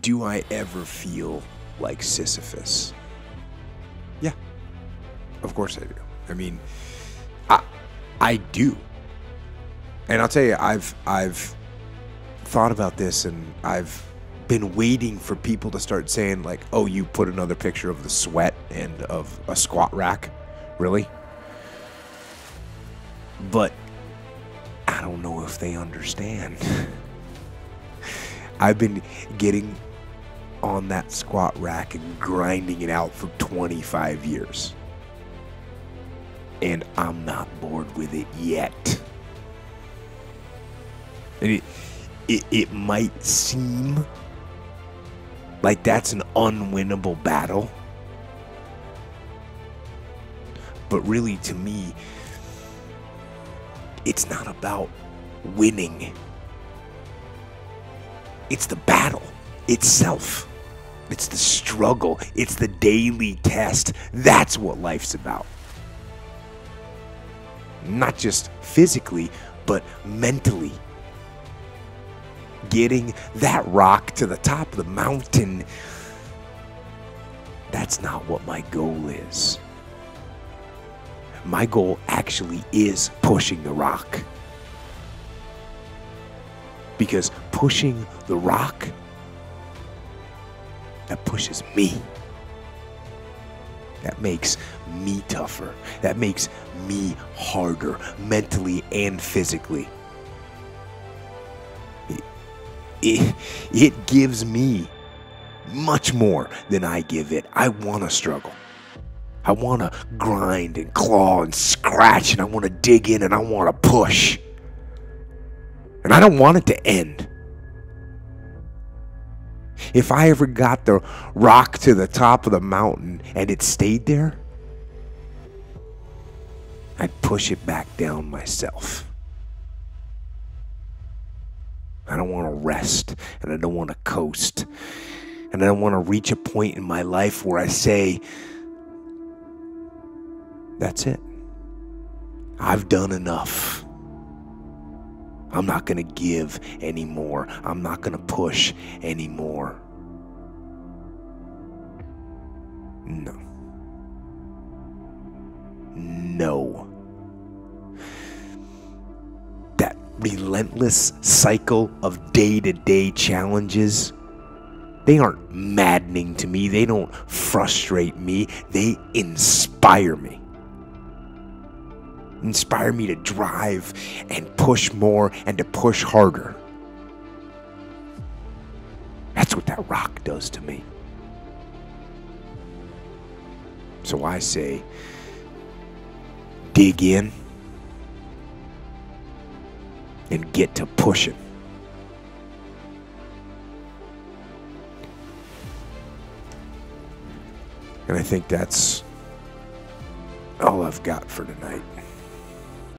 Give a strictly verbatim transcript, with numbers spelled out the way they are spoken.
do I ever feel like Sisyphus? Yeah, of course I do. I mean, I, I do. And I'll tell you, I've, I've thought about this, and I've been waiting for people to start saying, like, oh, you put another picture of the sweat and of a squat rack, really? But I don't know if they understand. I've been getting on that squat rack and grinding it out for twenty-five years. And I'm not bored with it yet. And it, it, it might seem like that's an unwinnable battle. But really, to me, it's not about winning. It's the battle itself. It's the struggle. It's the daily test. That's what life's about. Not just physically, but mentally. Getting that rock to the top of the mountain, that's not what my goal is. My goal actually is pushing the rock. Because pushing the rock, that pushes me. That makes me tougher. That makes me harder, mentally and physically. It, it, it gives me much more than I give it. I want to struggle. I want to grind and claw and scratch, and I want to dig in, and I want to push. And I don't want it to end. If I ever got the rock to the top of the mountain and it stayed there, I'd push it back down myself. I don't want to rest, and I don't want to coast. And I don't want to reach a point in my life where I say, that's it. I've done enough. I'm not going to give anymore. I'm not going to push anymore. No. No. That relentless cycle of day-to-day challenges, they aren't maddening to me. They don't frustrate me. They inspire me. Inspire me to drive and push more and to push harder. That's what that rock does to me. So I say, dig in and get to pushing. And I think that's all I've got for tonight.